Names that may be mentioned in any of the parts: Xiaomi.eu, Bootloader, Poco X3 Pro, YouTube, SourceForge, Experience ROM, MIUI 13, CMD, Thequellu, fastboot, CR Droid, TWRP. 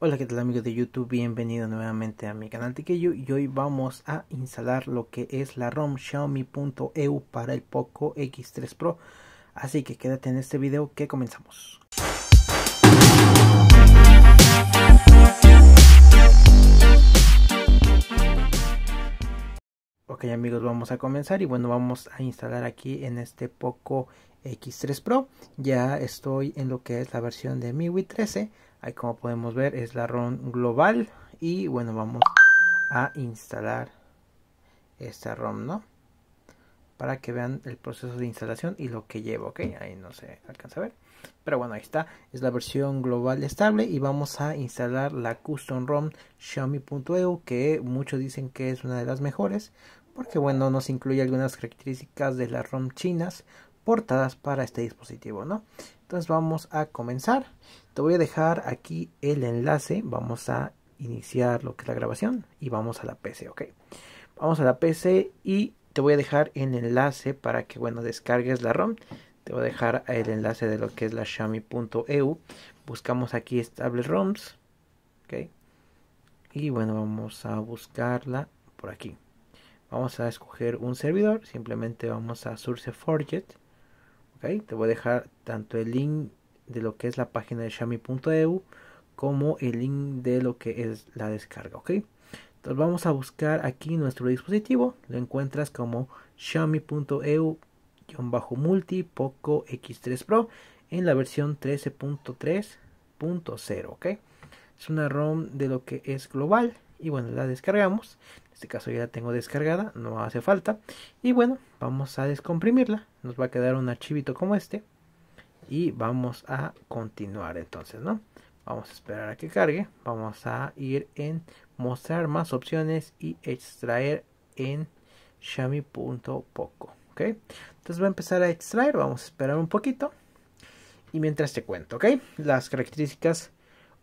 Hola, qué tal amigos de YouTube, bienvenido nuevamente a mi canal Thequellu, y hoy vamos a instalar lo que es la ROM Xiaomi.eu para el Poco X3 Pro, así que quédate en este video que comenzamos. Ok amigos, vamos a comenzar y bueno, vamos a instalar aquí en este Poco X3 Pro. Ya estoy en lo que es la versión de MIUI 13. Ahí como podemos ver es la ROM global y bueno, vamos a instalar esta ROM, ¿no? Para que vean el proceso de instalación y lo que lleva, ¿ok? Ahí no se alcanza a ver. Pero bueno, ahí está. Es la versión global estable y vamos a instalar la Custom ROM Xiaomi.eu, que muchos dicen que es una de las mejores, porque bueno, nos incluye algunas características de las ROM chinas portadas para este dispositivo, ¿no? Entonces vamos a comenzar. Te voy a dejar aquí el enlace. Vamos a iniciar lo que es la grabación y vamos a la PC, ¿ok? Vamos a la PC y te voy a dejar el enlace para que, bueno, descargues la ROM. Te voy a dejar el enlace de lo que es la Xiaomi.eu. Buscamos aquí Stable ROMs, ¿ok? Y bueno, vamos a buscarla por aquí. Vamos a escoger un servidor. Simplemente vamos a SourceForge. Okay, te voy a dejar tanto el link de lo que es la página de Xiaomi.eu como el link de lo que es la descarga, ok. Entonces vamos a buscar aquí nuestro dispositivo. Lo encuentras como Xiaomi.eu-multi Poco X3 Pro en la versión 13.3.0, ok. Es una ROM de lo que es global y bueno, la descargamos. En este caso ya la tengo descargada, no hace falta. Y bueno, vamos a descomprimirla. Nos va a quedar un archivito como este. Y vamos a continuar entonces, ¿no? Vamos a esperar a que cargue. Vamos a ir en mostrar más opciones y extraer en Xiaomi.poco, ¿ok? Entonces va a empezar a extraer. Vamos a esperar un poquito. Y mientras te cuento, ¿ok? Las características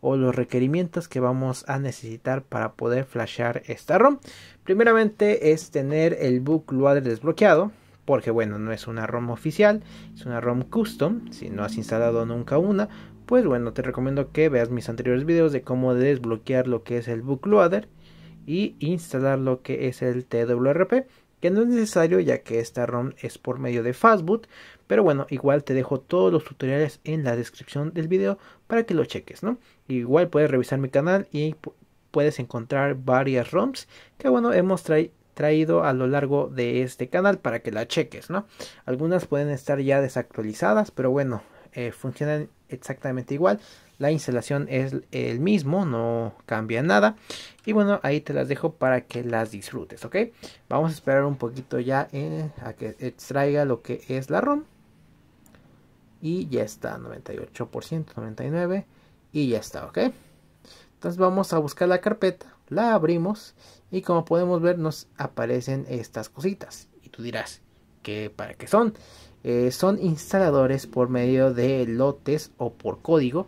o los requerimientos que vamos a necesitar para poder flashear esta ROM. Primeramente es tener el Bootloader desbloqueado, porque bueno, no es una ROM oficial, es una ROM custom. Si no has instalado nunca una, pues bueno, te recomiendo que veas mis anteriores videos de cómo desbloquear lo que es el Bootloader y instalar lo que es el TWRP, que no es necesario ya que esta ROM es por medio de fastboot, pero bueno, igual te dejo todos los tutoriales en la descripción del video para que lo cheques, ¿no? Igual puedes revisar mi canal y puedes encontrar varias ROMs que bueno, hemos traído a lo largo de este canal para que la cheques, ¿no? Algunas pueden estar ya desactualizadas, pero bueno, funcionan exactamente igual. La instalación es el mismo, no cambia nada. Y bueno, ahí te las dejo para que las disfrutes, ¿ok? Vamos a esperar un poquito ya a que extraiga lo que es la ROM. Y ya está, 98%, 99%. Y ya está, ¿ok? Entonces vamos a buscar la carpeta, la abrimos. Y como podemos ver, nos aparecen estas cositas. Y tú dirás, ¿qué, para qué son? Son instaladores por medio de lotes o por código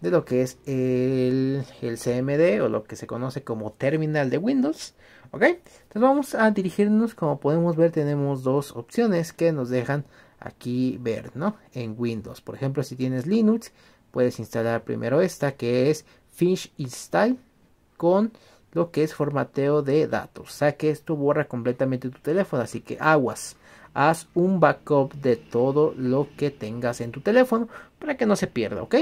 de lo que es el CMD o lo que se conoce como terminal de Windows, ¿ok? Entonces vamos a dirigirnos, como podemos ver tenemos dos opciones que nos dejan aquí ver, ¿no? En Windows, por ejemplo, si tienes Linux, puedes instalar primero esta que es Fish Install con lo que es formateo de datos. O sea que esto borra completamente tu teléfono, así que aguas. Haz un backup de todo lo que tengas en tu teléfono para que no se pierda, ¿ok?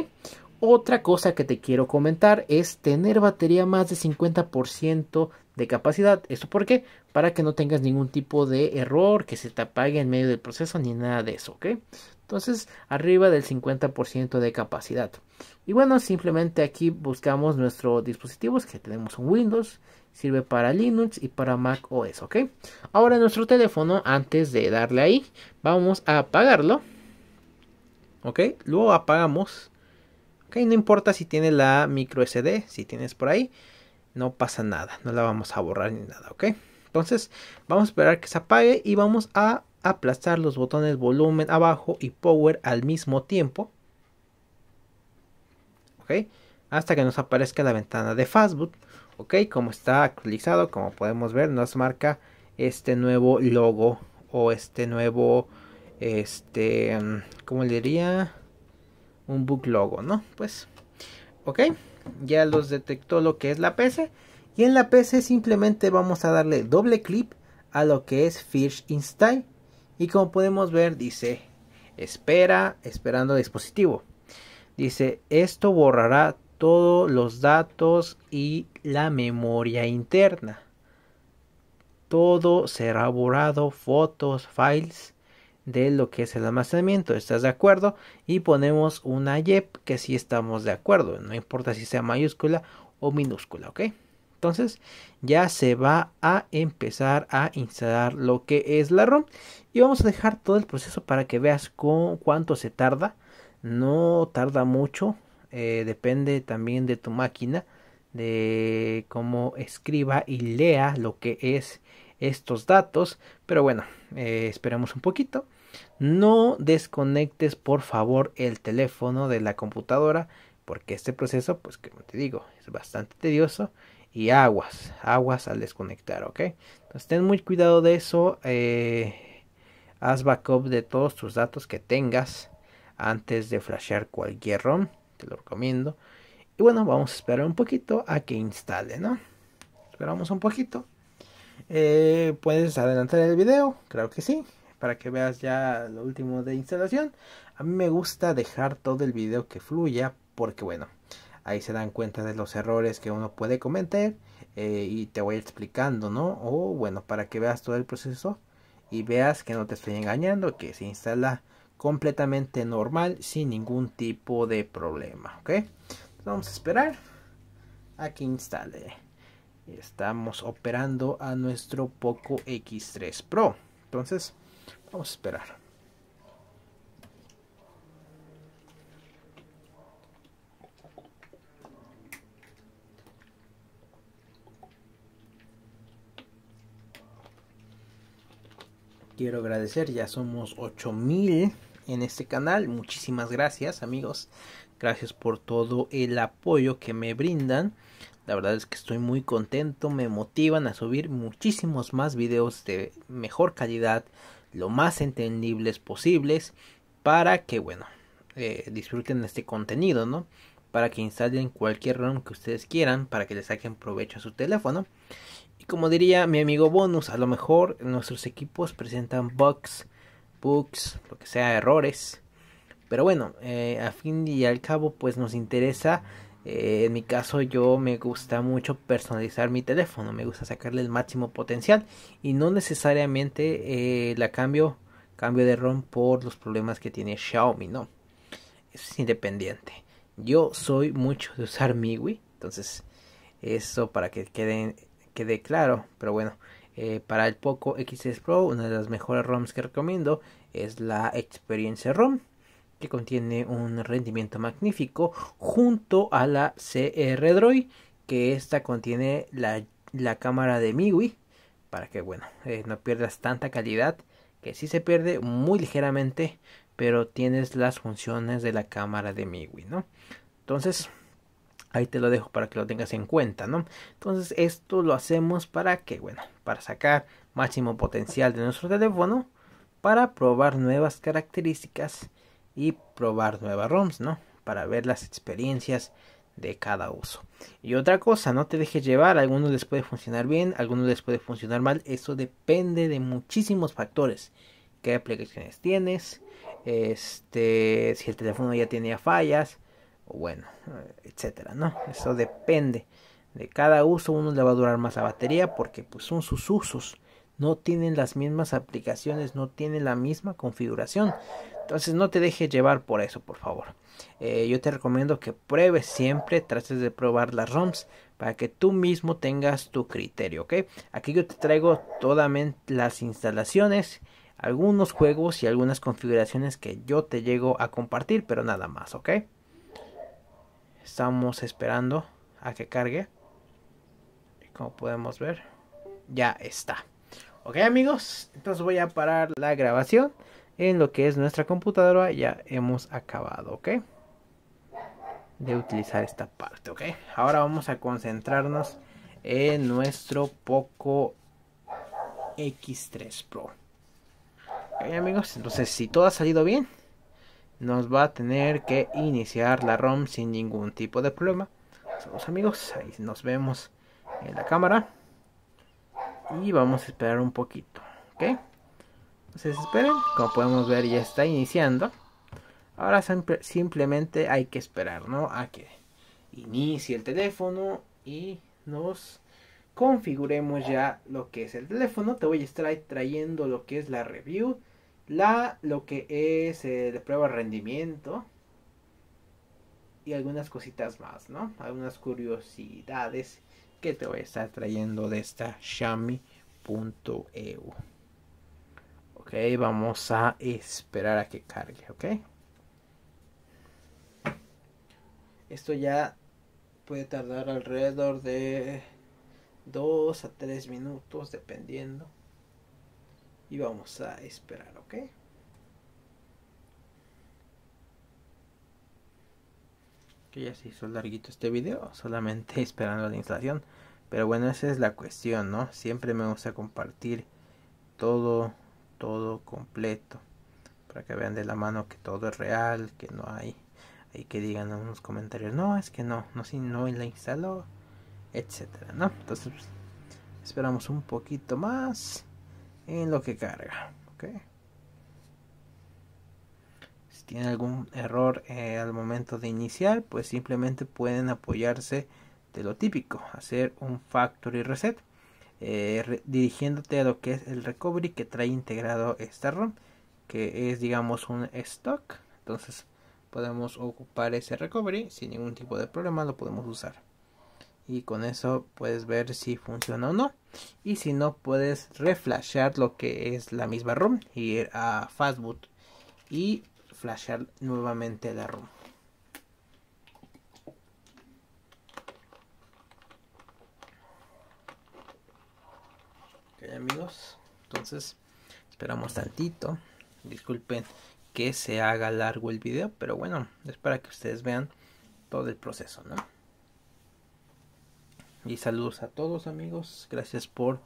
Otra cosa que te quiero comentar es tener batería más de 50% de capacidad. ¿Esto por qué? Para que no tengas ningún tipo de error, que se te apague en medio del proceso ni nada de eso, ¿ok? Entonces, arriba del 50% de capacidad. Y bueno, simplemente aquí buscamos nuestros dispositivos, que tenemos un Windows, sirve para Linux y para Mac OS, ¿ok? Ahora nuestro teléfono, antes de darle ahí, vamos a apagarlo, ¿ok? Luego apagamos. Okay, no importa si tiene la micro SD, si tienes por ahí, no pasa nada, no la vamos a borrar ni nada, ok. Entonces vamos a esperar que se apague y vamos a aplastar los botones volumen abajo y power al mismo tiempo, ok, hasta que nos aparezca la ventana de fastboot, ok, como está actualizado, como podemos ver, nos marca este nuevo logo o este nuevo, ¿cómo le diría? Un book logo, ¿no? Pues, ok, ya los detectó lo que es la PC, y en la PC simplemente vamos a darle doble clic a lo que es First Install, y como podemos ver dice espera, esperando dispositivo. Dice esto borrará todos los datos y la memoria interna, todo será borrado, fotos, files de lo que es el almacenamiento. ¿Estás de acuerdo? Y ponemos una yep que sí estamos de acuerdo, no importa si sea mayúscula o minúscula, ¿ok? Entonces ya se va a empezar a instalar lo que es la ROM, y vamos a dejar todo el proceso para que veas con cuánto se tarda. No tarda mucho, depende también de tu máquina, de cómo escriba y lea lo que es estos datos, pero bueno, esperemos un poquito. No desconectes por favor el teléfono de la computadora, porque este proceso, pues como te digo, es bastante tedioso, y aguas, aguas al desconectar, ¿ok? Entonces ten muy cuidado de eso, haz backup de todos tus datos que tengas antes de flashear cualquier ROM, te lo recomiendo. Y bueno, vamos a esperar un poquito a que instale, ¿no? Esperamos un poquito. Puedes adelantar el video, creo que sí, para que veas ya lo último de instalación. A mí me gusta dejar todo el video que fluya, porque bueno, ahí se dan cuenta de los errores que uno puede cometer, y te voy explicando, ¿no? O bueno, para que veas todo el proceso y veas que no te estoy engañando, que se instala completamente normal, sin ningún tipo de problema, ¿ok? Entonces vamos a esperar a que instale. Estamos operando a nuestro Poco X3 Pro. Entonces, vamos a esperar. Quiero agradecer, ya somos 8000 en este canal. Muchísimas gracias, amigos. Gracias por todo el apoyo que me brindan. La verdad es que estoy muy contento, me motivan a subir muchísimos más videos de mejor calidad, lo más entendibles posibles, para que, bueno, disfruten este contenido, ¿no? Para que instalen cualquier ROM que ustedes quieran, para que le saquen provecho a su teléfono. Y como diría mi amigo Bonus, a lo mejor nuestros equipos presentan bugs, lo que sea, errores. Pero bueno, a fin y al cabo, pues nos interesa. En mi caso, yo me gusta mucho personalizar mi teléfono, me gusta sacarle el máximo potencial, y no necesariamente la cambio de ROM por los problemas que tiene Xiaomi, no. Eso es independiente. Yo soy mucho de usar MIUI, entonces eso para que quede claro. Pero bueno, para el Poco X3 Pro, una de las mejores ROMs que recomiendo es la Experience ROM, que contiene un rendimiento magnífico, junto a la CR Droid, que esta contiene la cámara de MIUI, para que bueno, no pierdas tanta calidad, que sí se pierde muy ligeramente, pero tienes las funciones de la cámara de MIUI, ¿no? Entonces ahí te lo dejo para que lo tengas en cuenta, ¿no? Entonces esto lo hacemos para que bueno, para sacar máximo potencial de nuestro teléfono, para probar nuevas características y probar nuevas ROMs, ¿no? Para ver las experiencias de cada uso. Y otra cosa, no te dejes llevar, a algunos les puede funcionar bien, a algunos les puede funcionar mal. Eso depende de muchísimos factores. ¿Qué aplicaciones tienes? Si el teléfono ya tenía fallas, o bueno, etcétera, ¿no? Eso depende de cada uso. Uno le va a durar más la batería, porque pues son sus usos. No tienen las mismas aplicaciones, no tienen la misma configuración. Entonces no te dejes llevar por eso, por favor. Yo te recomiendo que pruebes siempre, trates de probar las ROMs para que tú mismo tengas tu criterio, ¿ok? Aquí yo te traigo todas las instalaciones, algunos juegos y algunas configuraciones que yo te llego a compartir, pero nada más, ¿ok? Estamos esperando a que cargue. Como podemos ver, ya está. Ok, amigos, entonces voy a parar la grabación. En lo que es nuestra computadora ya hemos acabado, ¿ok? De utilizar esta parte, ¿ok? Ahora vamos a concentrarnos en nuestro Poco X3 Pro. Ok, amigos, entonces si todo ha salido bien, nos va a tener que iniciar la ROM sin ningún tipo de problema. estamos, amigos. Ahí nos vemos en la cámara. Y vamos a esperar un poquito, ¿ok? No se desesperen. Como podemos ver, ya está iniciando. Ahora simplemente hay que esperar, ¿no? A que inicie el teléfono y nos configuremos ya lo que es el teléfono. Te voy a estar trayendo lo que es la review, lo que es de prueba de rendimiento y algunas cositas más, ¿no? Algunas curiosidades que te voy a estar trayendo de esta Xiaomi.eu. Ok, vamos a esperar a que cargue, ¿ok? Esto ya puede tardar alrededor de 2 a 3 minutos dependiendo. Y vamos a esperar, ¿ok? Que ya se hizo larguito este video, solamente esperando la instalación. Pero bueno, esa es la cuestión, ¿no? Siempre me gusta compartir todo completo. Para que vean de la mano que todo es real, que no hay. Y que digan en unos comentarios, no, es que no la instaló, etcétera, ¿no? Entonces, pues, esperamos un poquito más en lo que carga, ¿ok? Si tiene algún error al momento de iniciar, pues simplemente pueden apoyarse de lo típico, hacer un factory reset, dirigiéndote a lo que es el recovery que trae integrado esta ROM, que es, digamos, un stock. Entonces, podemos ocupar ese recovery sin ningún tipo de problema, lo podemos usar. Y con eso puedes ver si funciona o no. Y si no, puedes reflashear lo que es la misma ROM, ir a fastboot y flashear nuevamente la ROM. Ok, amigos, entonces esperamos tantito. Disculpen que se haga largo el video, pero bueno, es para que ustedes vean todo el proceso, ¿no? Y saludos a todos, amigos. Gracias por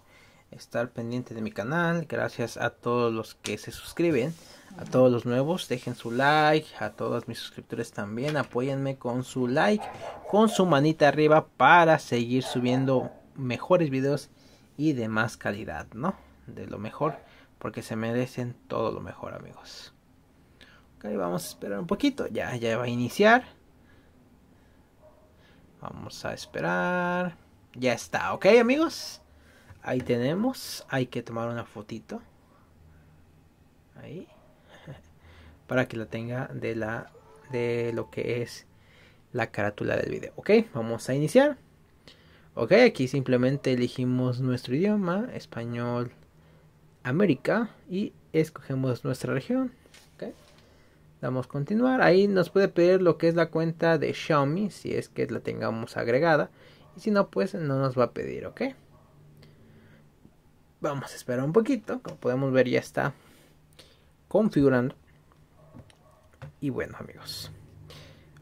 estar pendiente de mi canal. Gracias a todos los que se suscriben, a todos los nuevos. Dejen su like, a todos mis suscriptores también. Apóyenme con su like, con su manita arriba para seguir subiendo mejores videos y de más calidad, ¿no? De lo mejor, porque se merecen todo lo mejor, amigos. Ok, vamos a esperar un poquito, ya va a iniciar. Vamos a esperar. Ya está, ok, amigos. Ahí tenemos, hay que tomar una fotito. Ahí. Para que la tenga de lo que es la carátula del video. Ok, vamos a iniciar. Ok, aquí simplemente elegimos nuestro idioma, español, América. Y escogemos nuestra región. Ok. Damos continuar. Ahí nos puede pedir lo que es la cuenta de Xiaomi, si es que la tengamos agregada. Y si no, pues no nos va a pedir, ¿ok? Vamos a esperar un poquito. Como podemos ver, ya está configurando. Y bueno, amigos,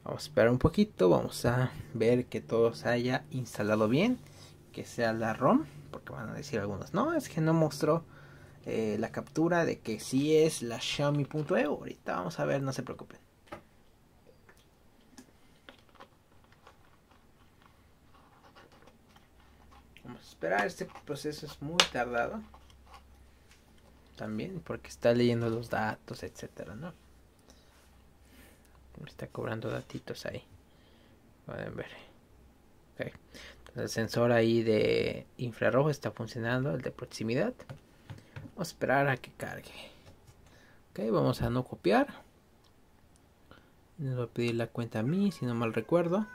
vamos a esperar un poquito. Vamos a ver que todo se haya instalado bien. Que sea la ROM. Porque van a decir algunos, no, es que no mostró la captura de que sí es la Xiaomi.eu. Ahorita vamos a ver, no se preocupen. Vamos a esperar, este proceso es muy tardado. También porque está leyendo los datos, etcétera, ¿no? Me está cobrando datitos ahí. Pueden ver. Okay. Entonces, el sensor ahí de infrarrojo está funcionando, el de proximidad. Vamos a esperar a que cargue. Ok, vamos a no copiar. Nos va a pedir la cuenta a mí, si no mal recuerdo.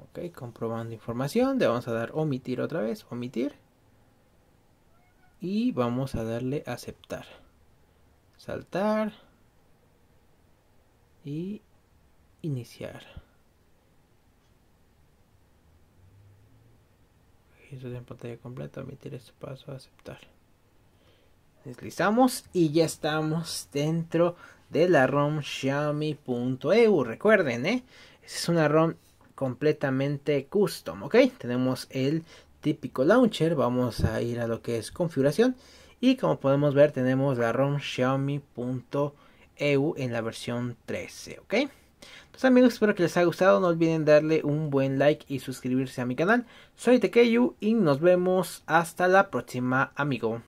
Ok, comprobando información. Le vamos a dar omitir otra vez. Omitir. Y vamos a darle aceptar. Saltar. Y iniciar. En pantalla completa, omitir este paso, aceptar. Deslizamos y ya estamos dentro de la ROM Xiaomi.eu. Recuerden, es una ROM completamente custom, ¿ok? Tenemos el típico launcher. Vamos a ir a lo que es configuración. Y como podemos ver, tenemos la ROM Xiaomi.eu. Xiaomi.eu en la versión 13, ¿ok? Entonces, amigos, espero que les haya gustado. No olviden darle un buen like y suscribirse a mi canal. Soy Thequellu y nos vemos hasta la próxima, amigo.